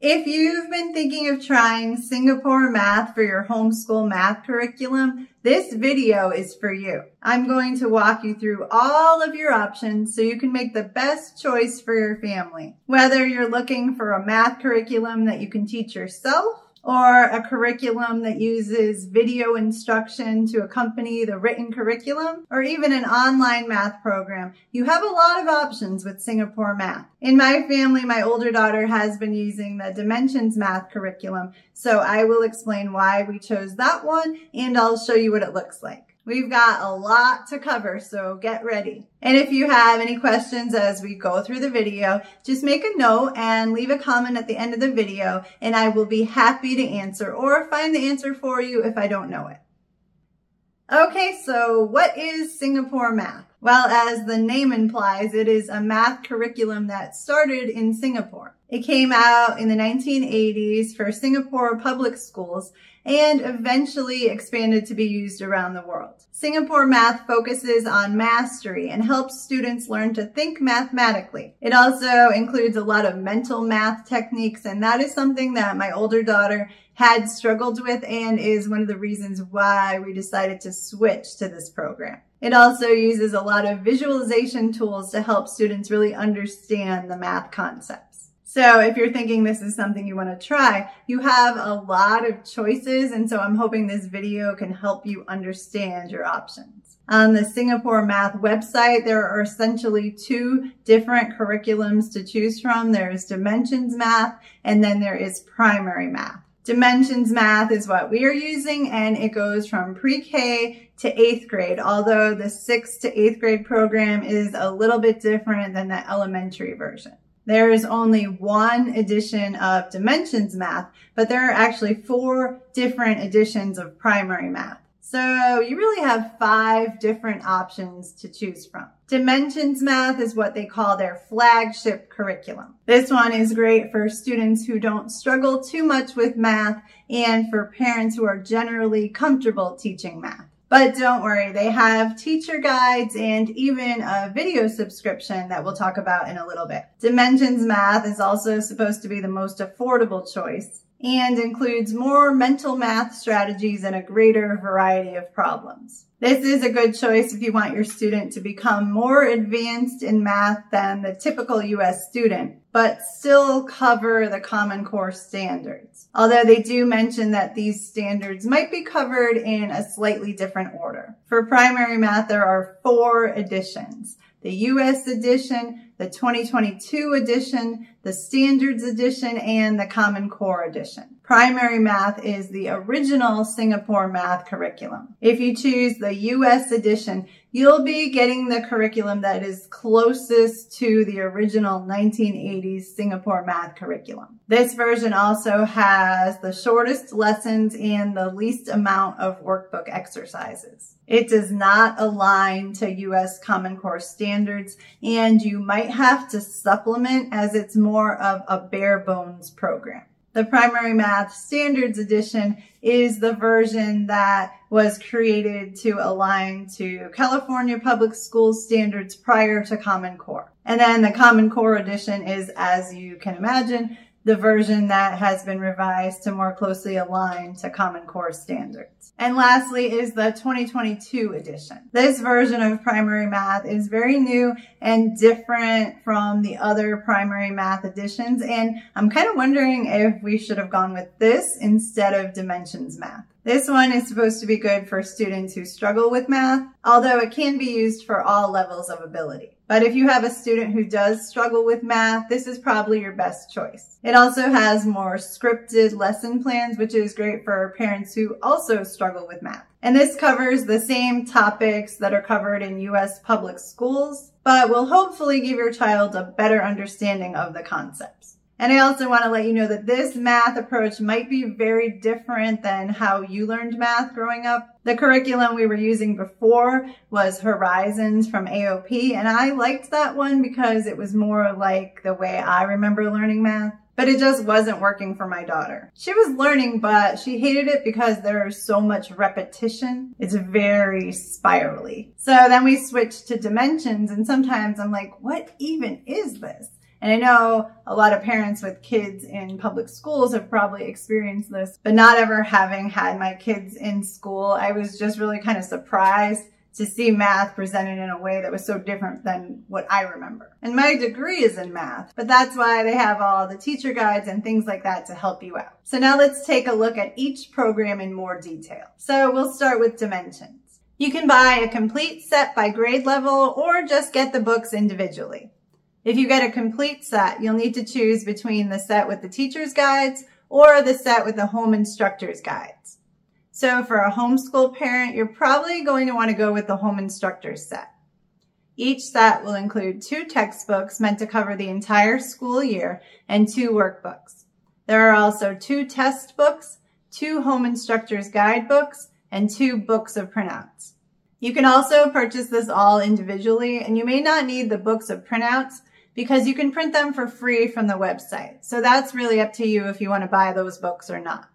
If you've been thinking of trying Singapore Math for your homeschool math curriculum, this video is for you. I'm going to walk you through all of your options so you can make the best choice for your family. Whether you're looking for a math curriculum that you can teach yourself or a curriculum that uses video instruction to accompany the written curriculum, or even an online math program, you have a lot of options with Singapore Math. In my family, my older daughter has been using the Dimensions Math curriculum, so I will explain why we chose that one, and I'll show you what it looks like. We've got a lot to cover, so get ready. And if you have any questions as we go through the video, just make a note and leave a comment at the end of the video, and I will be happy to answer or find the answer for you if I don't know it. Okay, so what is Singapore Math? Well, as the name implies, it is a math curriculum that started in Singapore. It came out in the 1980s for Singapore public schools and eventually expanded to be used around the world. Singapore Math focuses on mastery and helps students learn to think mathematically. It also includes a lot of mental math techniques, and that is something that my older daughter had struggled with and is one of the reasons why we decided to switch to this program. It also uses a lot of visualization tools to help students really understand the math concepts. So if you're thinking this is something you want to try, you have a lot of choices, and so I'm hoping this video can help you understand your options. On the Singapore Math website, there are essentially two different curriculums to choose from. There is Dimensions Math, and then there is Primary Math. Dimensions Math is what we are using, and it goes from pre-K to 8th grade, although the 6th to 8th grade program is a little bit different than the elementary version. There is only one edition of Dimensions Math, but there are actually 4 different editions of Primary Math. So you really have 5 different options to choose from. Dimensions Math is what they call their flagship curriculum. This one is great for students who don't struggle too much with math and for parents who are generally comfortable teaching math. But don't worry, they have teacher guides and even a video subscription that we'll talk about in a little bit. Dimensions Math is also supposed to be the most affordable choice and includes more mental math strategies and a greater variety of problems. This is a good choice if you want your student to become more advanced in math than the typical U.S. student, but still cover the Common Core standards. Although they do mention that these standards might be covered in a slightly different order. For Primary Math, there are 4 editions: the U.S. edition, the 2022 edition, the Standards edition, and the Common Core edition. Primary Math is the original Singapore Math curriculum. If you choose the U.S. edition, you'll be getting the curriculum that is closest to the original 1980s Singapore Math curriculum. This version also has the shortest lessons and the least amount of workbook exercises. It does not align to U.S. Common Core standards, and you might have to supplement as it's more of a bare bones program. The Primary Math Standards Edition is the version that was created to align to California public school standards prior to Common Core. And then the Common Core Edition is, as you can imagine, the version that has been revised to more closely align to Common Core standards. And lastly is the 2022 edition. This version of Primary Math is very new and different from the other Primary Math editions, and I'm kind of wondering if we should have gone with this instead of Dimensions Math. This one is supposed to be good for students who struggle with math, although it can be used for all levels of ability. But if you have a student who does struggle with math, this is probably your best choice. It also has more scripted lesson plans, which is great for parents who also struggle with math. And this covers the same topics that are covered in U.S. public schools, but will hopefully give your child a better understanding of the concepts. And I also want to let you know that this math approach might be very different than how you learned math growing up. The curriculum we were using before was Horizons from AOP, and I liked that one because it was more like the way I remember learning math. But it just wasn't working for my daughter. She was learning, but she hated it because there's so much repetition. It's very spirally. So then we switched to Dimensions, and sometimes I'm like, what even is this? And I know a lot of parents with kids in public schools have probably experienced this, but not ever having had my kids in school, I was just really kind of surprised to see math presented in a way that was so different than what I remember. And my degree is in math, but that's why they have all the teacher guides and things like that to help you out. So now let's take a look at each program in more detail. So we'll start with Dimensions. You can buy a complete set by grade level or just get the books individually. If you get a complete set, you'll need to choose between the set with the teacher's guides or the set with the home instructor's guides. So for a homeschool parent, you're probably going to want to go with the home instructor set. Each set will include 2 textbooks meant to cover the entire school year and 2 workbooks. There are also 2 test books, 2 home instructor's guidebooks, and 2 books of printouts. You can also purchase this all individually, and you may not need the books of printouts because you can print them for free from the website. So that's really up to you if you want to buy those books or not.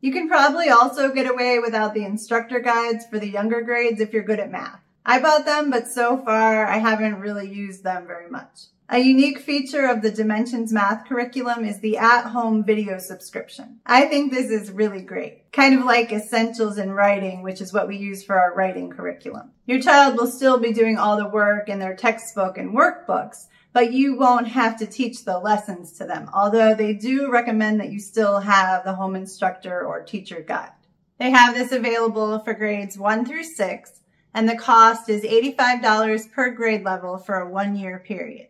You can probably also get away without the instructor guides for the younger grades if you're good at math. I bought them, but so far I haven't really used them very much. A unique feature of the Dimensions Math curriculum is the at-home video subscription. I think this is really great, kind of like Essentials in Writing, which is what we use for our writing curriculum. Your child will still be doing all the work in their textbook and workbooks, but you won't have to teach the lessons to them, although they do recommend that you still have the home instructor or teacher guide. They have this available for grades 1 through 6, and the cost is $85 per grade level for a 1-year period.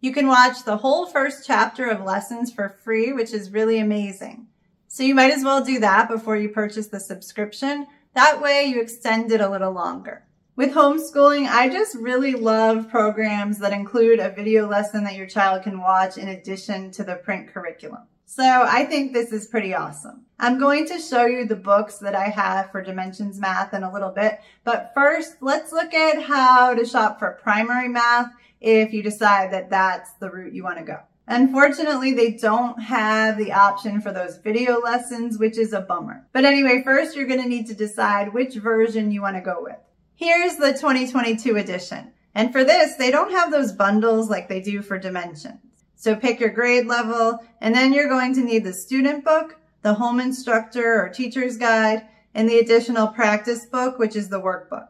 You can watch the whole first chapter of lessons for free, which is really amazing. So you might as well do that before you purchase the subscription. That way you extend it a little longer. With homeschooling, I just really love programs that include a video lesson that your child can watch in addition to the print curriculum. So I think this is pretty awesome. I'm going to show you the books that I have for Dimensions Math in a little bit, but first let's look at how to shop for primary math if you decide that that's the route you want to go. Unfortunately, they don't have the option for those video lessons, which is a bummer. But anyway, first you're going to need to decide which version you want to go with. Here's the 2022 edition, and for this, they don't have those bundles like they do for Dimensions. So pick your grade level, and then you're going to need the student book, the home instructor or teacher's guide, and the additional practice book, which is the workbook.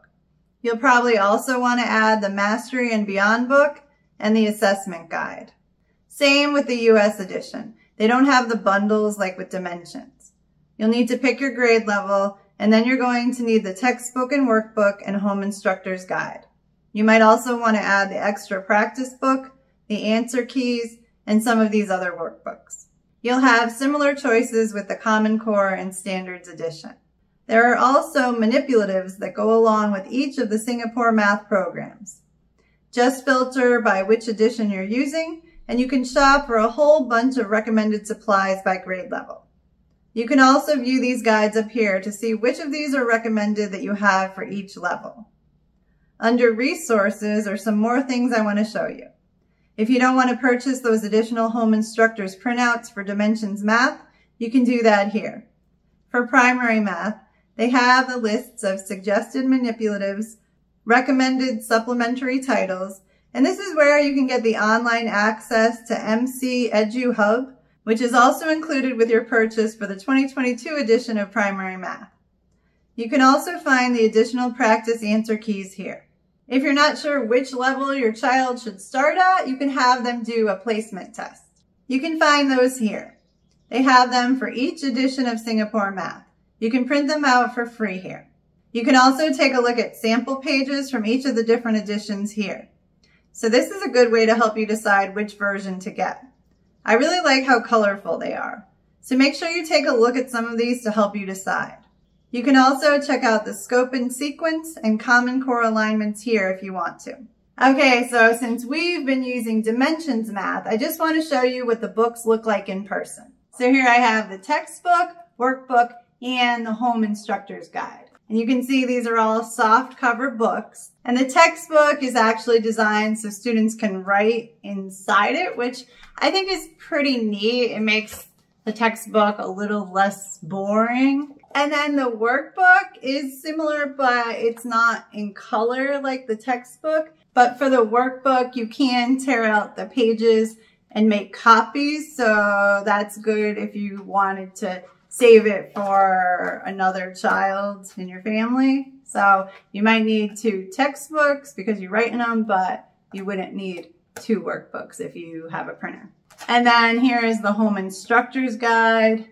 You'll probably also want to add the Mastery and Beyond book and the assessment guide. Same with the US edition. They don't have the bundles like with Dimensions. You'll need to pick your grade level, and then you're going to need the textbook and workbook and home instructor's guide. You might also want to add the extra practice book, the answer keys, and some of these other workbooks. You'll have similar choices with the Common Core and Standards edition. There are also manipulatives that go along with each of the Singapore Math programs. Just filter by which edition you're using, and you can shop for a whole bunch of recommended supplies by grade level. You can also view these guides up here to see which of these are recommended that you have for each level. Under resources are some more things I want to show you. If you don't want to purchase those additional home instructors printouts for Dimensions Math, you can do that here. For primary math, they have the lists of suggested manipulatives, recommended supplementary titles, and this is where you can get the online access to MC Edu Hub, which is also included with your purchase for the 2022 edition of Primary Math. You can also find the additional practice answer keys here. If you're not sure which level your child should start at, you can have them do a placement test. You can find those here. They have them for each edition of Singapore Math. You can print them out for free here. You can also take a look at sample pages from each of the different editions here. So this is a good way to help you decide which version to get. I really like how colorful they are, so make sure you take a look at some of these to help you decide. You can also check out the scope and sequence and Common Core alignments here if you want to. Okay, so since we've been using Dimensions Math, I just want to show you what the books look like in person. So here I have the textbook, workbook, and the home instructor's guide. And you can see these are all soft cover books. And the textbook is actually designed so students can write inside it, which I think is pretty neat. It makes the textbook a little less boring. And then the workbook is similar, but it's not in color like the textbook. But for the workbook, you can tear out the pages and make copies. So that's good if you wanted to save it for another child in your family. So you might need 2 textbooks because you're writing them, but you wouldn't need 2 workbooks if you have a printer. And then here is the home instructor's guide.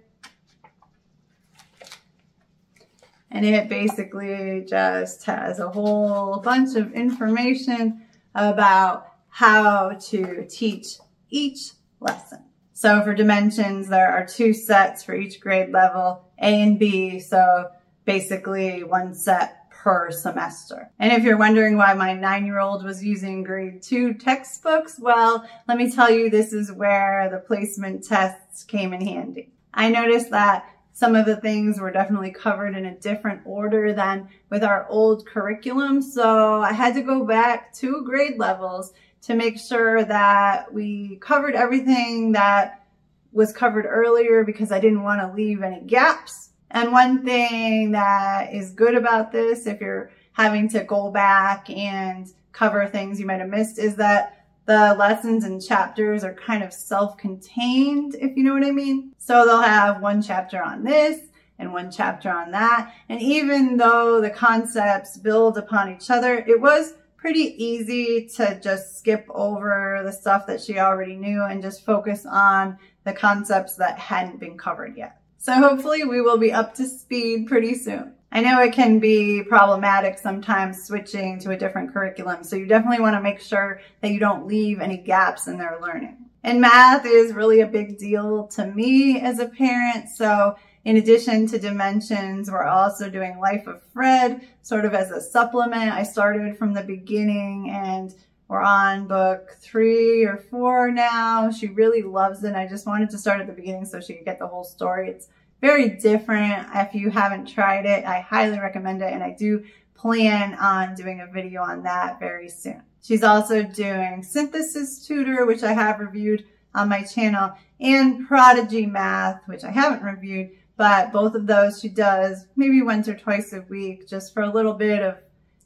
And it basically just has a whole bunch of information about how to teach each lesson. So for dimensions, there are 2 sets for each grade level, A and B. So basically 1 set per semester. And if you're wondering why my 9-year-old was using grade 2 textbooks, well, let me tell you, this is where the placement tests came in handy. I noticed that some of the things were definitely covered in a different order than with our old curriculum. So I had to go back 2 grade levels to make sure that we covered everything that was covered earlier because I didn't want to leave any gaps. And one thing that is good about this, if you're having to go back and cover things you might have missed, is that the lessons and chapters are kind of self-contained, if you know what I mean. So they'll have 1 chapter on this and 1 chapter on that. And even though the concepts build upon each other, it was pretty easy to just skip over the stuff that she already knew and just focus on the concepts that hadn't been covered yet. So hopefully we will be up to speed pretty soon. I know it can be problematic sometimes switching to a different curriculum, so you definitely want to make sure that you don't leave any gaps in their learning. And math is really a big deal to me as a parent, so in addition to Dimensions, we're also doing Life of Fred, sort of as a supplement. I started from the beginning and we're on book 3 or 4 now. She really loves it, and I just wanted to start at the beginning so she could get the whole story. It's very different. If you haven't tried it, I highly recommend it, and I do plan on doing a video on that very soon. She's also doing Synthesis Tutor, which I have reviewed on my channel, and Prodigy Math, which I haven't reviewed, but both of those she does maybe once or twice a week just for a little bit of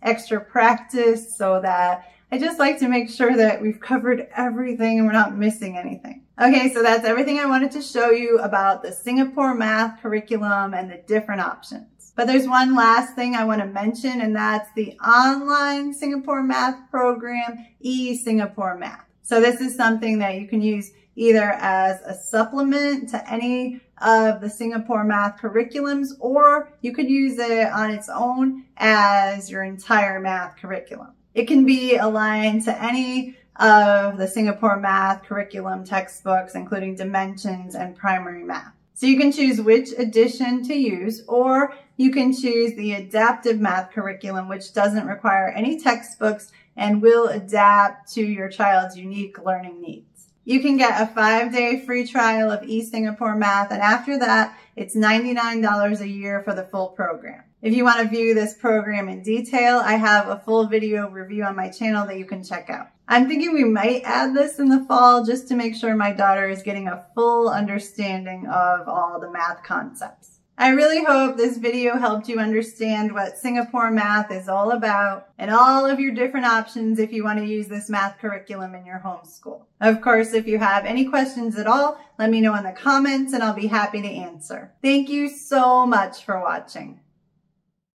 extra practice, so that I just like to make sure that we've covered everything and we're not missing anything. Okay, so that's everything I wanted to show you about the Singapore Math curriculum and the different options. But there's one last thing I want to mention, and that's the online Singapore Math program, eSingapore Math. So this is something that you can use either as a supplement to any of the Singapore Math curriculums, or you could use it on its own as your entire math curriculum. It can be aligned to any of the Singapore Math curriculum textbooks, including Dimensions and Primary Math. So you can choose which edition to use, or you can choose the Adaptive Math curriculum, which doesn't require any textbooks and will adapt to your child's unique learning needs. You can get a 5-day free trial of eSingapore Math, and after that, it's $99 a year for the full program. If you want to view this program in detail, I have a full video review on my channel that you can check out. I'm thinking we might add this in the fall just to make sure my daughter is getting a full understanding of all the math concepts. I really hope this video helped you understand what Singapore Math is all about and all of your different options if you want to use this math curriculum in your homeschool. Of course, if you have any questions at all, let me know in the comments and I'll be happy to answer. Thank you so much for watching.